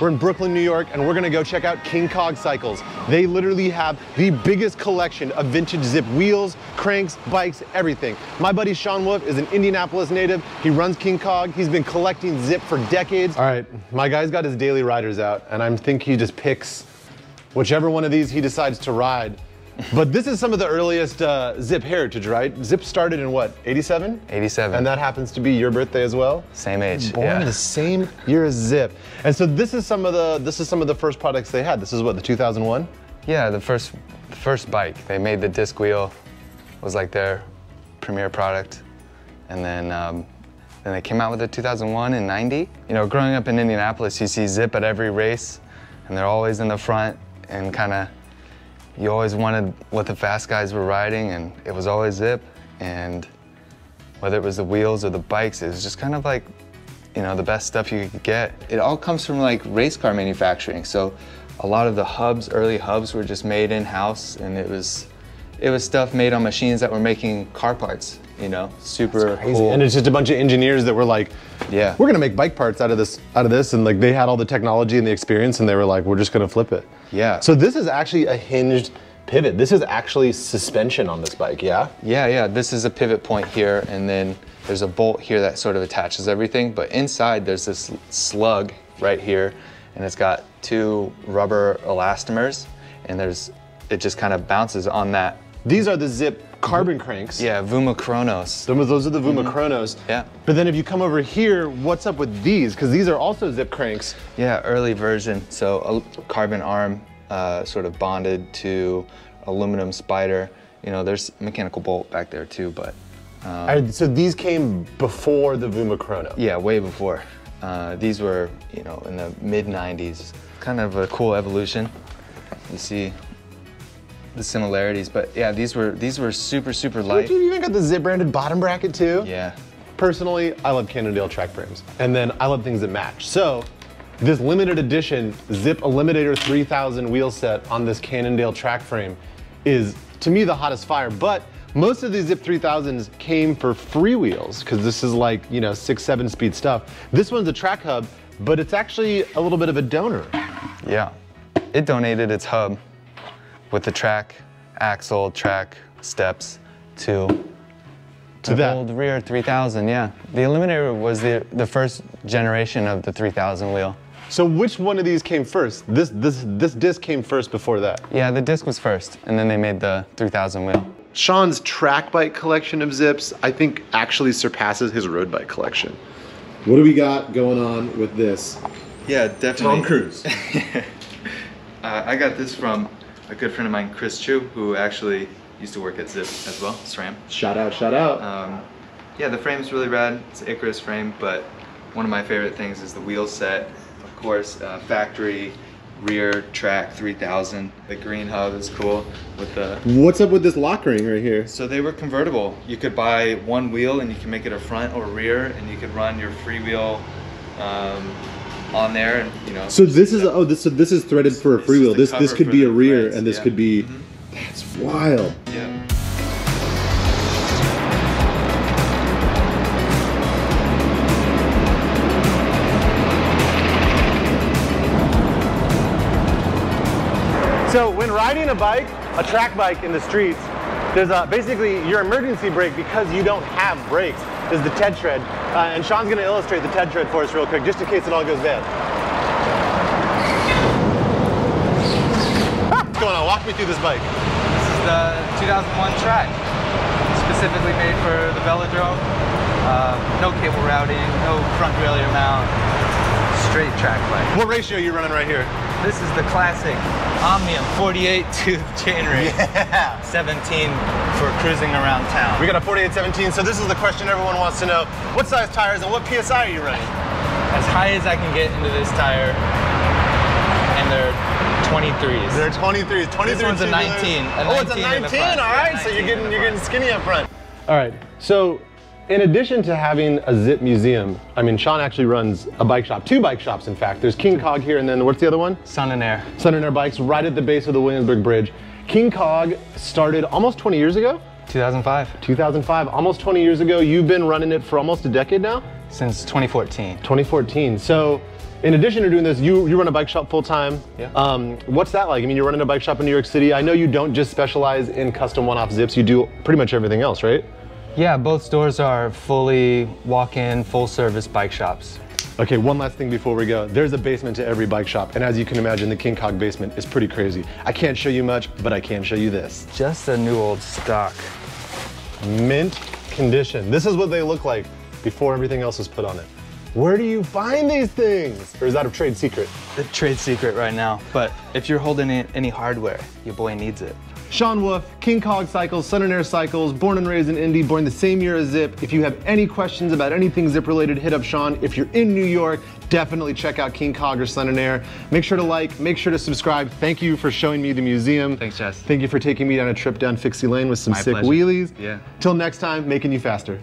We're in Brooklyn, New York, and we're gonna go check out King Kog Cycles. They literally have the biggest collection of vintage Zipp wheels, cranks, bikes, everything. My buddy Sean Wolf is an Indianapolis native. He runs King Kog. He's been collecting Zipp for decades. All right, my guy's got his daily riders out, and I think he just picks whichever one of these he decides to ride. But this is some of the earliest Zipp heritage, right? Zipp started in what, 87? 87. And that happens to be your birthday as well? Same age, Born the same year as Zipp. And so this is some of the first products they had. This is what, the 2001? Yeah, the first bike. They made the disc wheel, was like their premier product. And then they came out with the 2001 in 90. You know, growing up in Indianapolis, you see Zipp at every race, and they're always in the front and kinda, you always wanted what the fast guys were riding, and it was always Zipp. And whether it was the wheels or the bikes, it was just kind of like, you know, the best stuff you could get. It all comes from like race car manufacturing. So a lot of the hubs, early hubs, were just made in-house, and it was stuff made on machines that were making car parts, you know, super cool. And it's just a bunch of engineers that were like, yeah, we're gonna make bike parts out of this, and like they had all the technology and the experience, and they were like, we're just gonna flip it. Yeah. So this is actually a hinged pivot. This is actually suspension on this bike, yeah? Yeah, yeah, this is a pivot point here, and then there's a bolt here that sort of attaches everything, but inside there's this slug right here, and it's got two rubber elastomers, and it just kind of bounces on that. These are the Zipp carbon cranks. Yeah, Vuma Chronos. Those are the Vuma Chronos. Yeah. But then if you come over here, what's up with these? Because these are also Zipp cranks. Yeah, early version. So a carbon arm sort of bonded to aluminum spider. You know, there's a mechanical bolt back there too, but. So these came before the Vuma Chrono? Yeah, way before. These were, you know, in the mid-90s. Kind of a cool evolution. You see the similarities, but yeah, these were super, super light. You even got the Zipp branded bottom bracket too? Yeah. Personally, I love Cannondale track frames, and then I love things that match. So this limited edition Zipp Eliminator 3000 wheel set on this Cannondale track frame is, to me, the hottest fire. But most of these Zipp 3000s came for free wheels, because this is like, you know, 6-7 speed stuff. This one's a track hub, but it's actually a little bit of a donor. Yeah, it donated its hub with the track, axle, track, steps to the old rear 3000, yeah. The Eliminator was the first generation of the 3000 wheel. So which one of these came first? This disc came first before that? Yeah, the disc was first, and then they made the 3000 wheel. Sean's track bike collection of Zipps, I think, actually surpasses his road bike collection. What do we got going on with this? Yeah, definitely. Tom Cruise. I got this from a good friend of mine, Chris Chu, who actually used to work at Zipp as well, SRAM. Shout out, shout out. Yeah, the frame's really rad. It's an Icarus frame, but one of my favorite things is the wheel set. Of course, factory, rear, track, 3000. The green hub is cool with the... What's up with this lock ring right here? So they were convertible. You could buy one wheel and you can make it a front or rear, and you could run your freewheel on there, and you know. So this is so this is threaded for a freewheel. This could be a rear, and this could be. That's wild. Yeah. So when riding a bike, a track bike in the streets, there's basically your emergency brake, because you don't have brakes, is the TED shred. And Sean's gonna illustrate the TED shred for us real quick, just in case it all goes bad. What's going on? Walk me through this bike. This is the 2001 track, specifically made for the Velodrome. No cable routing, no front derailleur mount, straight track bike. What ratio are you running right here? This is the classic Omnium 48-tooth chainring. Yeah. 17 for cruising around town. We got a 48-17, so this is the question everyone wants to know. What size tires and what PSI are you running? As high as I can get into this tire, and they're 23s. They're 23s. 23s. This one's a 19. Oh, it's a 19, all right. So you're getting skinny up front. All right. So in addition to having a Zipp museum, I mean, Sean actually runs a bike shop, two bike shops in fact. There's King Kog here, and then what's the other one? Sun and Air. Sun and Air bikes, right at the base of the Williamsburg Bridge. King Kog started almost 20 years ago? 2005. 2005, almost 20 years ago. You've been running it for almost a decade now? Since 2014. 2014, so In addition to doing this, you run a bike shop full time. Yeah. What's that like? I mean, you're running a bike shop in New York City. I know you don't just specialize in custom one-off zips. You do pretty much everything else, right? Yeah, both stores are fully walk-in, full-service bike shops. Okay, one last thing before we go. There's a basement to every bike shop, and as you can imagine, the King Kog basement is pretty crazy. I can't show you much, but I can show you this. Just a new old stock. Mint condition. This is what they look like before everything else was put on it. Where do you find these things? Or is that a trade secret? A trade secret right now, but if you're holding any hardware, your boy needs it. Sean Wolf, King Kog Cycles, Sun and Air Cycles, born and raised in Indy, born the same year as Zipp. If you have any questions about anything Zipp related, hit up Sean. If you're in New York, definitely check out King Kog or Sun and Air. Make sure to like, make sure to subscribe. Thank you for showing me the museum. Thanks, Jess. Thank you for taking me on a trip down Fixie Lane with some sick wheelies. Yeah. Till next time, making you faster.